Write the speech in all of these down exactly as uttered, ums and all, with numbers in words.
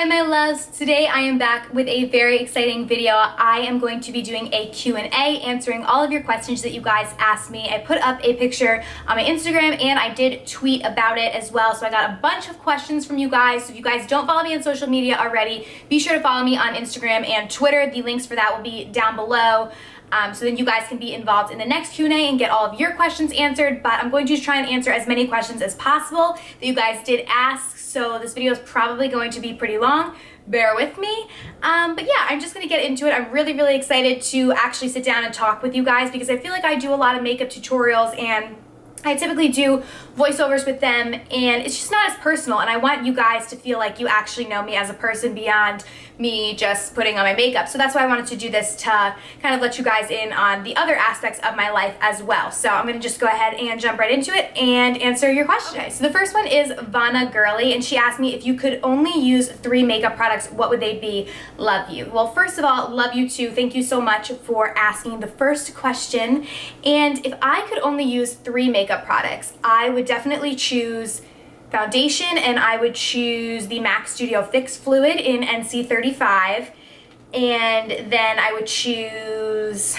Hi my loves, today I am back with a very exciting video. I am going to be doing a Q and A, answering all of your questions that you guys asked me. I put up a picture on my Instagram and I did tweet about it as well, so I got a bunch of questions from you guys. So if you guys don't follow me on social media already, be sure to follow me on Instagram and Twitter. The links for that will be down below. Um, so then you guys can be involved in the next Q and A and get all of your questions answered, but I'm going to try and answer as many questions as possible that you guys did ask, so this video is probably going to be pretty long. Bear with me. Um, but yeah, I'm just going to get into it. I'm really, really excited to actually sit down and talk with you guys because I feel like I do a lot of makeup tutorials and I typically do voiceovers with them and it's just not as personal, and I want you guys to feel like you actually know me as a person beyond me just putting on my makeup. So that's why I wanted to do this, to kind of let you guys in on the other aspects of my life as well. So I'm going to just go ahead and jump right into it and answer your question. Okay, so the first one is Vanna Gurley, and she asked me, if you could only use three makeup products, what would they be? Love you. Well, first of all, love you too. Thank you so much for asking the first question. And if I could only use three makeup products, I would definitely choose foundation, and I would choose the MAC Studio Fix Fluid in N C thirty-five, and then I would choose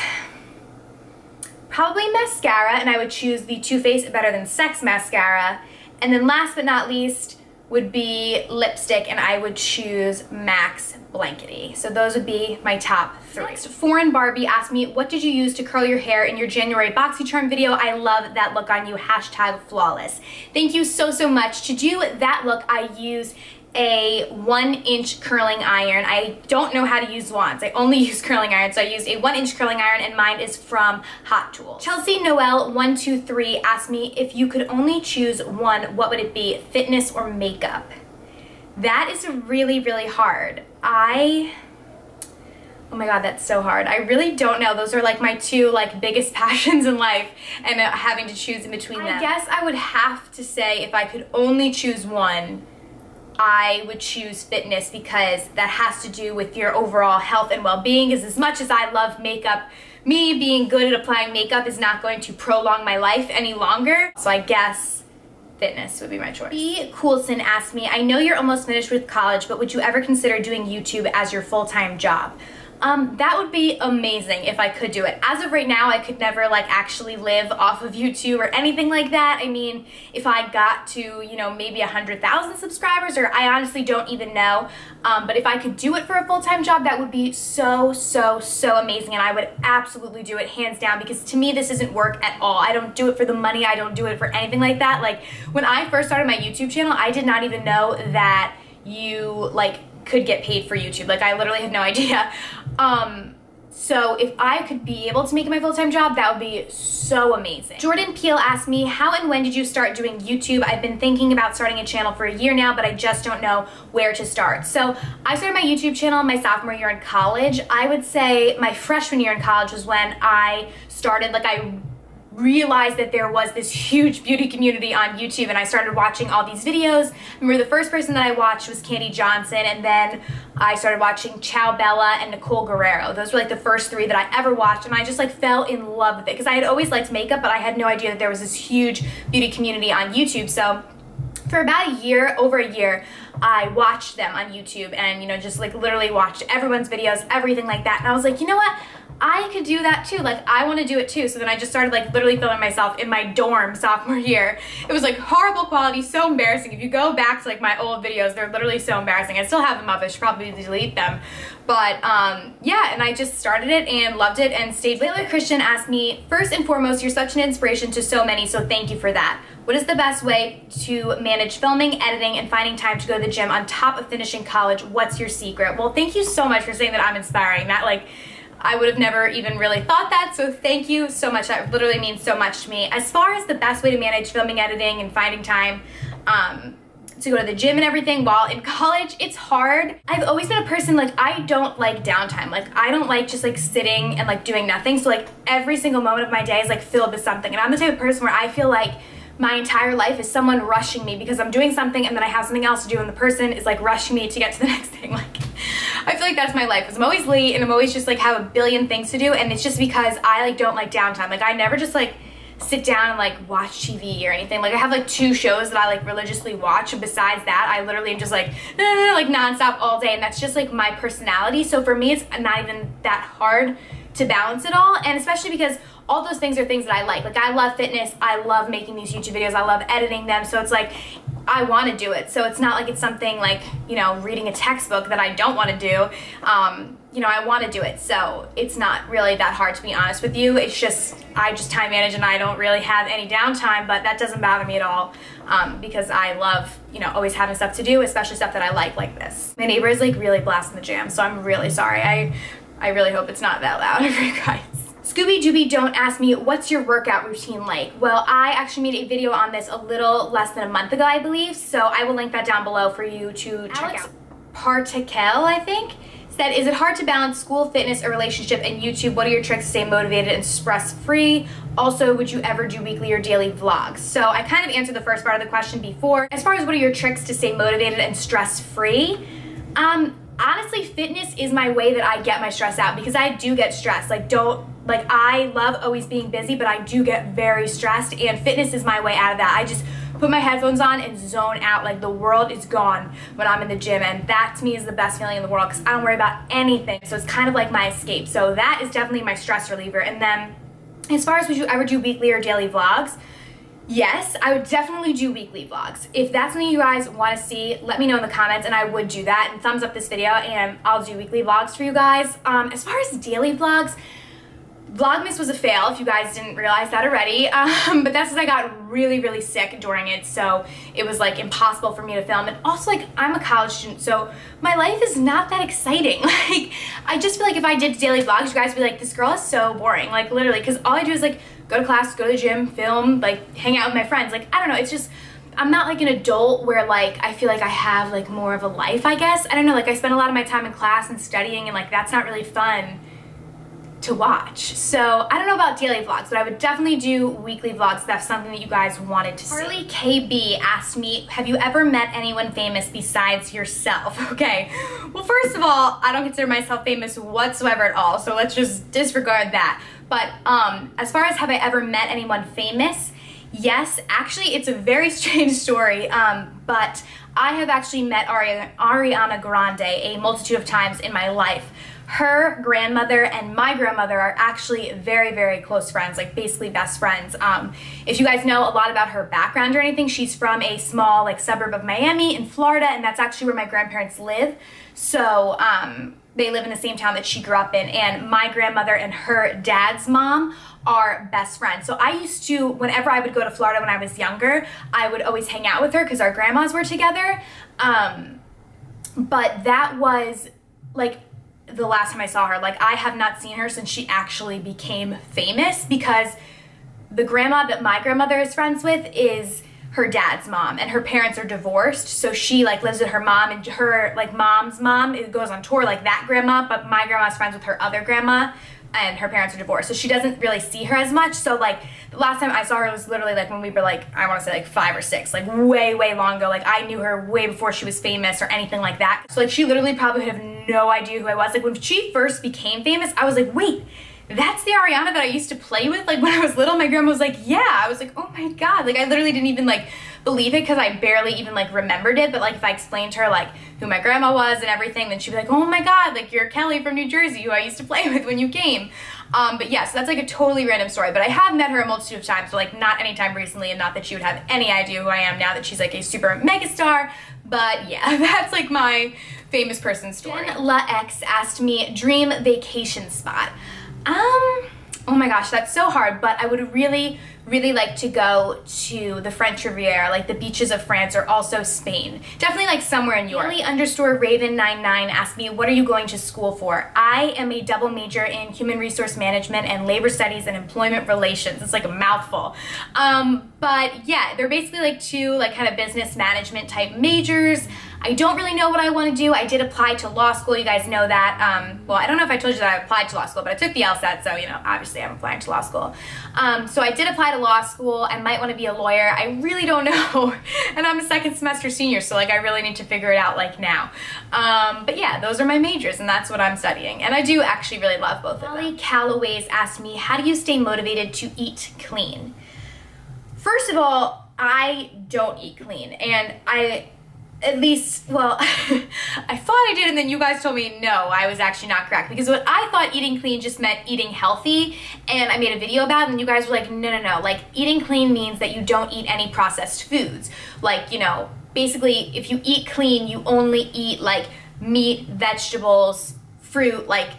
probably mascara, and I would choose the Too Faced Better Than Sex mascara, and then last but not least would be lipstick, and I would choose MAC Blankety. So those would be my top three. Next, Foreign Barbie asked me, what did you use to curl your hair in your January BoxyCharm video? I love that look on you, hashtag flawless. Thank you so, so much. To do that look, I used a one inch curling iron. I don't know how to use wands. I only use curling iron, so I used a one inch curling iron, and mine is from Hot Tool. Chelsea Noel one two three asked me, if you could only choose one, what would it be? Fitness or makeup? That is really, really hard. I, oh my God, that's so hard. I really don't know. Those are like my two like biggest passions in life, and uh, having to choose in between them. I guess I would have to say, if I could only choose one, I would choose fitness, because that has to do with your overall health and well-being. Because as much as I love makeup, me being good at applying makeup is not going to prolong my life any longer. So I guess fitness would be my choice. B. Coulson asked me, I know you're almost finished with college, but would you ever consider doing YouTube as your full-time job? Um, that would be amazing if I could do it. As of right now, I could never like actually live off of YouTube or anything like that. I mean, if I got to, you know, maybe one hundred thousand subscribers, or I honestly don't even know. Um, but if I could do it for a full-time job, that would be so, so, so amazing. And I would absolutely do it hands down, because to me, this isn't work at all. I don't do it for the money. I don't do it for anything like that. Like when I first started my YouTube channel, I did not even know that you like could get paid for YouTube. Like I literally had no idea. Um, so if I could be able to make it my full-time job, that would be so amazing. Jordan Peel asked me, how and when did you start doing YouTube? I've been thinking about starting a channel for a year now, but I just don't know where to start. So I started my YouTube channel my sophomore year in college. I would say my freshman year in college was when I started, like I realized that there was this huge beauty community on YouTube, and I started watching all these videos. I remember the first person that I watched was Candy Johnson, and then I started watching Chow Bella and Nicole Guerrero. Those were like the first three that I ever watched, and I just like fell in love with it, because I had always liked makeup, but I had no idea that there was this huge beauty community on YouTube. So for about a year, over a year, I watched them on YouTube, and you know, just like literally watched everyone's videos, everything like that. And I was like, you know what? I could do that too. Like I want to do it too. So then I just started like literally filming myself in my dorm sophomore year. It was like horrible quality, so embarrassing. If you go back to like my old videos, they're literally so embarrassing. I still have them up. I should probably delete them. But um, yeah, and I just started it and loved it and stayed with it. Taylor Christian asked me, first and foremost, you're such an inspiration to so many, so thank you for that. What is the best way to manage filming, editing, and finding time to go to the gym on top of finishing college? What's your secret? Well, thank you so much for saying that I'm inspiring. That like, I would have never even really thought that, so thank you so much. That literally means so much to me. As far as the best way to manage filming, editing, and finding time um, to go to the gym and everything while in college, it's hard. I've always been a person, like, I don't like downtime. Like, I don't like just, like, sitting and, like, doing nothing. So, like, every single moment of my day is, like, filled with something. And I'm the type of person where I feel like my entire life is someone rushing me, because I'm doing something and then I have something else to do, and the person is, like, rushing me to get to the next thing. Like, I feel like that's my life, because I'm always late and I'm always just like have a billion things to do, and it's just because I like don't like downtime. Like I never just like sit down and like watch T V or anything. Like I have like two shows that I like religiously watch, and besides that I literally am just like nah, like nonstop all day, and that's just like my personality. So for me it's not even that hard to balance it all, and especially because all those things are things that I like. Like I love fitness, I love making these YouTube videos, I love editing them, so it's like I want to do it. So it's not like it's something like, you know, reading a textbook that I don't want to do. Um, you know, I want to do it. So it's not really that hard, to be honest with you. It's just, I just time manage and I don't really have any downtime, but that doesn't bother me at all um, because I love, you know, always having stuff to do, especially stuff that I like, like this. My neighbor is like really blasting the jam, so I'm really sorry. I, I really hope it's not that loud for you guys. Scooby Dooby Don't ask me, what's your workout routine like? Well, I actually made a video on this a little less than a month ago, I believe, so I will link that down below for you to check Alex out. Partikel, I think, said, is it hard to balance school, fitness, a relationship, and YouTube? What are your tricks to stay motivated and stress-free? Also, would you ever do weekly or daily vlogs? So I kind of answered the first part of the question before. As far as what are your tricks to stay motivated and stress-free, um, honestly, fitness is my way that I get my stress out, because I do get stressed. Like, don't... Like, I love always being busy, but I do get very stressed, and fitness is my way out of that. I just put my headphones on and zone out. Like, the world is gone when I'm in the gym, and that, to me, is the best feeling in the world because I don't worry about anything. So it's kind of like my escape. So that is definitely my stress reliever. And then as far as would you ever do weekly or daily vlogs, yes, I would definitely do weekly vlogs. If that's something you guys want to see, let me know in the comments, and I would do that. And thumbs up this video, and I'll do weekly vlogs for you guys. Um, as far as daily vlogs, Vlogmas was a fail, if you guys didn't realize that already, um, but that's because I got really, really sick during it, so it was like impossible for me to film. And also, like, I'm a college student, so my life is not that exciting. Like, I just feel like if I did daily vlogs, you guys would be like, this girl is so boring, like, literally, because all I do is like go to class, go to the gym, film, like hang out with my friends. Like, I don't know, it's just, I'm not like an adult where like I feel like I have like more of a life, I guess. I don't know, like I spend a lot of my time in class and studying, and like that's not really fun to watch. So I don't know about daily vlogs, but I would definitely do weekly vlogs if that's something that you guys wanted to see. Harley K B asked me, have you ever met anyone famous besides yourself? Okay, well, first of all, I don't consider myself famous whatsoever at all, so let's just disregard that. But um, as far as have I ever met anyone famous, yes, actually it's a very strange story, um, but I have actually met Ari Ariana Grande a multitude of times in my life. Her grandmother and my grandmother are actually very, very close friends, like basically best friends. Um, if you guys know a lot about her background or anything, she's from a small like suburb of Miami in Florida, and that's actually where my grandparents live. So um, they live in the same town that she grew up in, and my grandmother and her dad's mom are best friends. So I used to, whenever I would go to Florida when I was younger, I would always hang out with her because our grandmas were together. Um, but that was like the last time I saw her. Like, I have not seen her since she actually became famous, because the grandma that my grandmother is friends with is her dad's mom, and her parents are divorced, so she like lives with her mom, and her like mom's mom it goes on tour, like that grandma, but my grandma's friends with her other grandma, and her parents are divorced, so she doesn't really see her as much. So like the last time I saw her was literally like when we were like, I want to say like five or six, like way, way long ago. Like I knew her way before she was famous or anything like that. So like she literally probably would have no idea who I was. Like when she first became famous, I was like, wait, that's the Ariana that I used to play with? Like when I was little, my grandma was like, yeah. I was like, oh my God. Like I literally didn't even like believe it because I barely even like remembered it. But like if I explained to her like who my grandma was and everything, then she'd be like, oh my God, like you're Kelly from New Jersey who I used to play with when you came. Um, but yeah, so that's like a totally random story. But I have met her a multitude of times, but like not anytime recently, and not that she would have any idea who I am now that she's like a super mega star. But yeah, that's like my famous person story. Jen La X asked me, dream vacation spot. Um, oh my gosh, that's so hard, but I would really, really like to go to the French Riviera, like the beaches of France, or also Spain. Definitely like somewhere in Europe. Really underscore Raven ninety-nine asked me, what are you going to school for? I am a double major in human resource management and labor studies and employment relations. It's like a mouthful. Um, but yeah, they're basically like two like kind of business management type majors. I don't really know what I want to do. I did apply to law school. You guys know that. Um, well, I don't know if I told you that I applied to law school, but I took the LSAT, so, you know, obviously I'm applying to law school. Um, so I did apply to law school. I might want to be a lawyer. I really don't know. And I'm a second semester senior, so, like, I really need to figure it out, like, now. Um, but, yeah, those are my majors, and that's what I'm studying. And I do actually really love both of them. Molly Callaways asked me, how do you stay motivated to eat clean? First of all, I don't eat clean, and I, at least, well, I thought I did, and then you guys told me no, I was actually not correct, because what I thought eating clean just meant eating healthy, and I made a video about it, and you guys were like, no, no, no, like, eating clean means that you don't eat any processed foods. Like, you know, basically, if you eat clean, you only eat, like, meat, vegetables, fruit, like,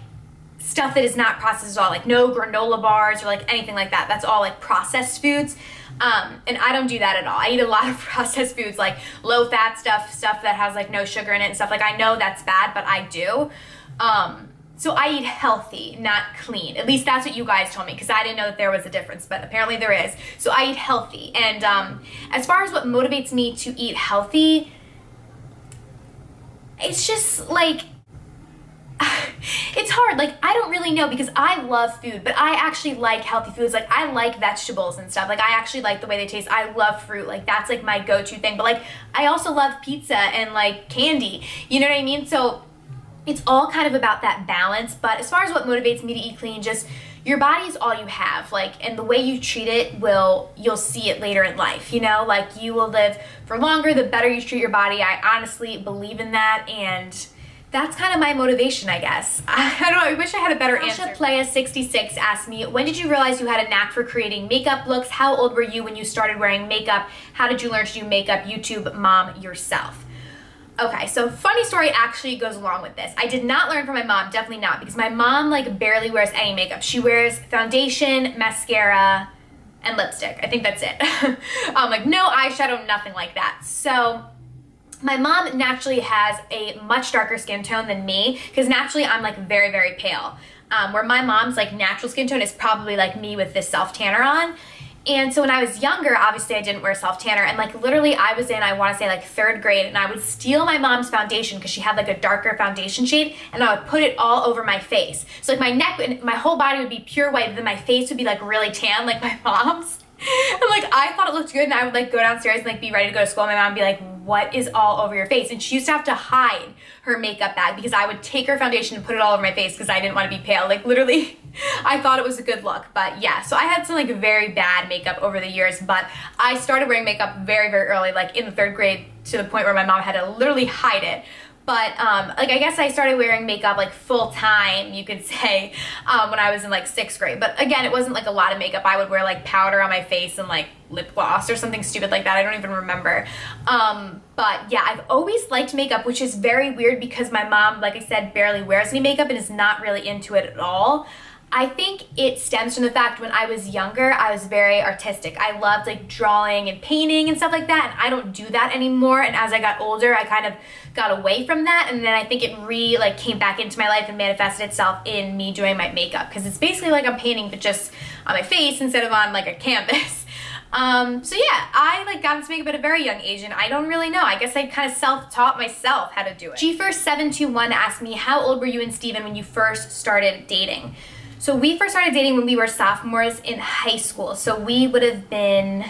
stuff that is not processed at all, like no granola bars or like anything like that. That's all like processed foods. Um, and I don't do that at all. I eat a lot of processed foods, like low fat stuff, stuff that has like no sugar in it and stuff. Like, I know that's bad, but I do. Um, so I eat healthy, not clean. At least that's what you guys told me, because I didn't know that there was a difference, but apparently there is. So I eat healthy. And um, as far as what motivates me to eat healthy, it's just like, it's hard. Like, I don't really know, because I love food, but I actually like healthy foods. Like, I like vegetables and stuff. Like, I actually like the way they taste. I love fruit. Like, that's like my go-to thing. But like, I also love pizza and like candy. You know what I mean? So it's all kind of about that balance. But as far as what motivates me to eat clean, just your body is all you have. Like, and the way you treat it will, you'll see it later in life. You know, like, you will live for longer the better you treat your body. I honestly believe in that, and that's kind of my motivation, I guess. I don't know, I wish I had a better answer. Asha Playa sixty-six asked me, when did you realize you had a knack for creating makeup looks? How old were you when you started wearing makeup? How did you learn to do makeup? YouTube mom yourself. Okay, so funny story actually goes along with this. I did not learn from my mom, definitely not, because my mom like barely wears any makeup. She wears foundation, mascara, and lipstick. I think that's it. um, like no eyeshadow, nothing like that. So my mom naturally has a much darker skin tone than me, because naturally I'm like very, very pale. Um, where my mom's like natural skin tone is probably like me with this self-tanner on. And so when I was younger, obviously I didn't wear self-tanner, and like literally I was in, I want to say like third grade, and I would steal my mom's foundation because she had like a darker foundation shade, and I would put it all over my face. So like my neck and my whole body would be pure white, but then my face would be like really tan like my mom's. And like I thought it looked good, and I would like go downstairs and like be ready to go to school, and my mom would be like, what is all over your face? And she used to have to hide her makeup bag because I would take her foundation and put it all over my face because I didn't want to be pale. Like literally, I thought it was a good look. But yeah, so I had some like very bad makeup over the years, but I started wearing makeup very, very early, like in the third grade, to the point where my mom had to literally hide it. But um, like I guess I started wearing makeup like full time, you could say, um, when I was in like sixth grade. But again, it wasn't like a lot of makeup. I would wear like powder on my face and like lip gloss or something stupid like that. I don't even remember. Um, but yeah, I've always liked makeup, which is very weird because my mom, like I said, barely wears any makeup and is not really into it at all. I think it stems from the fact when I was younger, I was very artistic. I loved like drawing and painting and stuff like that, and I don't do that anymore. And as I got older, I kind of got away from that, and then I think it re like came back into my life and manifested itself in me doing my makeup, because it's basically like I'm painting, but just on my face instead of on like a canvas. Um, so yeah, I like got into makeup at a very young age, and I don't really know. I guess I kind of self-taught myself how to do it. G first seven two one asked me, how old were you and Steven when you first started dating? So we first started dating when we were sophomores in high school. So we would have been,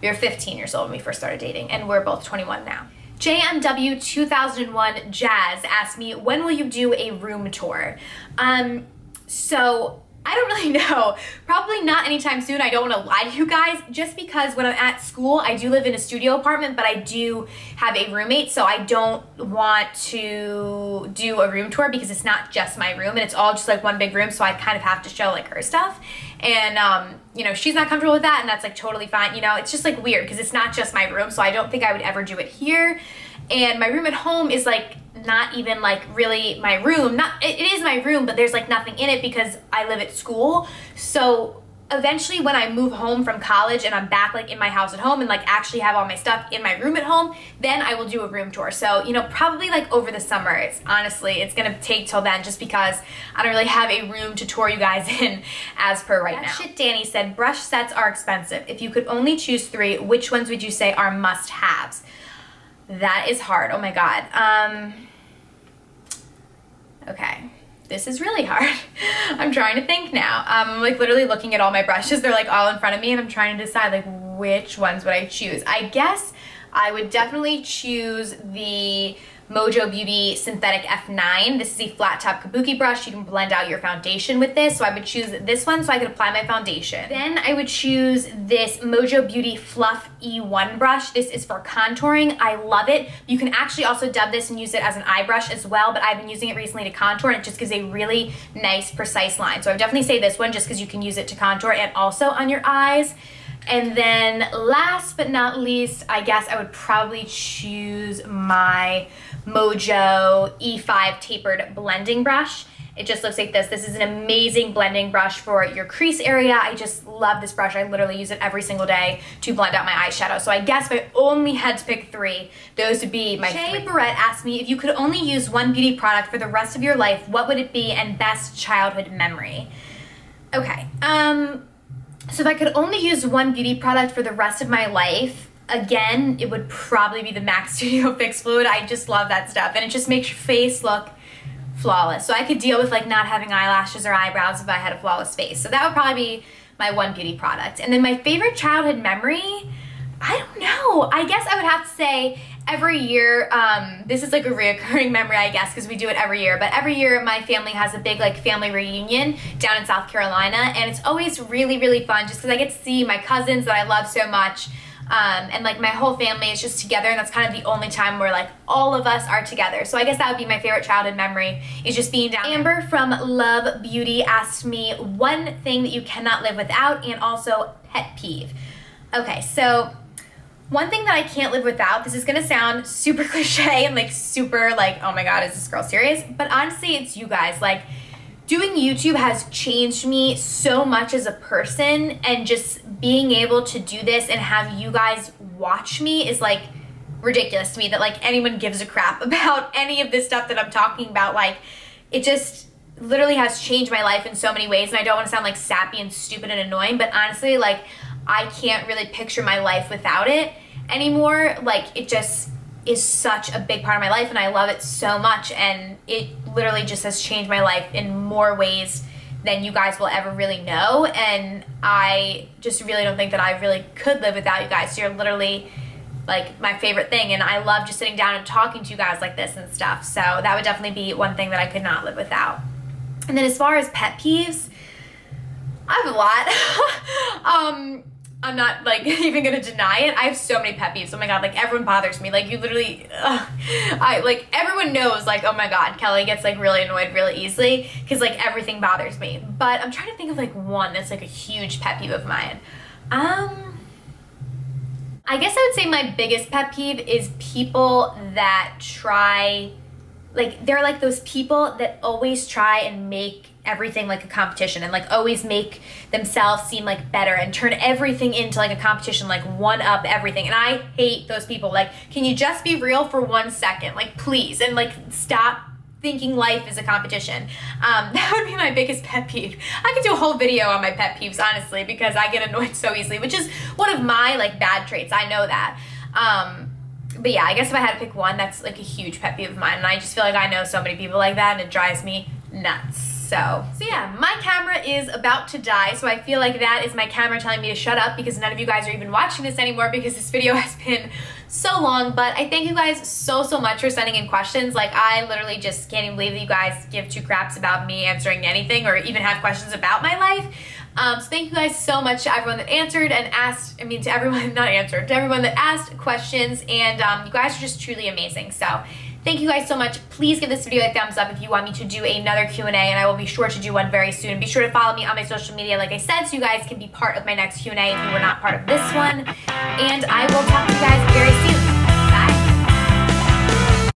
we were fifteen years old when we first started dating, and we're both twenty-one now. J M W two thousand one Jazz asked me, when will you do a room tour? Um, so I don't really know. Probably not anytime soon. I don't want to lie to you guys, just because when I'm at school, I do live in a studio apartment, but I do have a roommate, so I don't want to do a room tour because it's not just my room, and it's all just like one big room, so I kind of have to show like her stuff. And, um, you know, she's not comfortable with that, and that's like totally fine. You know, it's just like weird because it's not just my room, so I don't think I would ever do it here. And my room at home is like not even like really my room. Not, it is my room, but there's like nothing in it because I live at school. So eventually when I move home from college and I'm back like in my house at home and like actually have all my stuff in my room at home, then I will do a room tour. So, you know, probably like over the summer. It's honestly, it's gonna take till then just because I don't really have a room to tour you guys in as per right now. That shit Danny said, brush sets are expensive. If you could only choose three, which ones would you say are must-haves? That is hard. Oh my God. Um, okay. This is really hard. I'm trying to think now. I'm um, like literally looking at all my brushes. They're like all in front of me, and I'm trying to decide like which ones would I choose. I guess I would definitely choose the Mojo Beauty Synthetic F nine. This is a flat top kabuki brush. You can blend out your foundation with this. So I would choose this one so I could apply my foundation. Then I would choose this Mojo Beauty Fluff E one brush. This is for contouring. I love it. You can actually also dub this and use it as an eye brush as well, but I've been using it recently to contour, and it just gives a really nice, precise line. So I would definitely say this one just because you can use it to contour and also on your eyes. And then last but not least, I guess I would probably choose my Mojo E five tapered blending brush. It just looks like this. This is an amazing blending brush for your crease area. I just love this brush. I literally use it every single day to blend out my eyeshadow. So I guess if I only had to pick three, those would be my Shay three. Barrett asked me, if you could only use one beauty product for the rest of your life, what would it be, and best childhood memory? Okay. Um... So if I could only use one beauty product for the rest of my life, again, it would probably be the MAC Studio Fix Fluid. I just love that stuff, and it just makes your face look flawless. So I could deal with like not having eyelashes or eyebrows if I had a flawless face. So that would probably be my one beauty product. And then my favorite childhood memory, I don't know. I guess I would have to say every year, um, this is like a reoccurring memory, I guess, because we do it every year, but every year my family has a big like family reunion down in South Carolina, and it's always really, really fun just because I get to see my cousins that I love so much, um, and like my whole family is just together, and that's kind of the only time where like all of us are together. So I guess that would be my favorite childhood memory, is just being down. Amber from Love Beauty asked me one thing that you cannot live without, and also pet peeve. Okay, so one thing that I can't live without, this is gonna sound super cliche and like super like, oh my God, is this girl serious? But honestly, it's you guys. Like, doing YouTube has changed me so much as a person, and just being able to do this and have you guys watch me is like ridiculous to me that like anyone gives a crap about any of this stuff that I'm talking about. Like, it just literally has changed my life in so many ways, and I don't wanna sound like sappy and stupid and annoying, but honestly, like, I can't really picture my life without it anymore. Like, it just is such a big part of my life, and I love it so much, and it literally just has changed my life in more ways than you guys will ever really know, and I just really don't think that I really could live without you guys. So you're literally like my favorite thing, and I love just sitting down and talking to you guys like this and stuff. So that would definitely be one thing that I could not live without. And then as far as pet peeves, I have a lot. um, I'm not like even gonna deny it. I have so many pet peeves. Oh my God, like everyone bothers me. Like, you literally, ugh. I like everyone knows like, oh my God, Kelly gets like really annoyed really easily because like everything bothers me. But I'm trying to think of like one that's like a huge pet peeve of mine. Um, I guess I would say my biggest pet peeve is people that try, like they're like those people that always try and make everything like a competition, and like always make themselves seem like better and turn everything into like a competition, like one up everything. And I hate those people. Like, can you just be real for one second? Like, please. And like, stop thinking life is a competition. Um, that would be my biggest pet peeve. I could do a whole video on my pet peeves, honestly, because I get annoyed so easily, which is one of my like bad traits. I know that. Um, But yeah, I guess if I had to pick one, that's like a huge pet peeve of mine. And I just feel like I know so many people like that, and it drives me nuts. So, so yeah, my camera is about to die. So I feel like that is my camera telling me to shut up, because none of you guys are even watching this anymore because this video has been so long. But I thank you guys so, so much for sending in questions. Like, I literally just can't even believe that you guys give two craps about me answering anything or even have questions about my life. Um, so thank you guys so much to everyone that answered and asked, I mean to everyone, not answered, to everyone that asked questions, and um, you guys are just truly amazing. So thank you guys so much. Please give this video a thumbs up if you want me to do another Q and A, and I will be sure to do one very soon. Be sure to follow me on my social media, like I said, so you guys can be part of my next Q and A if you were not part of this one. And I will talk to you guys very soon.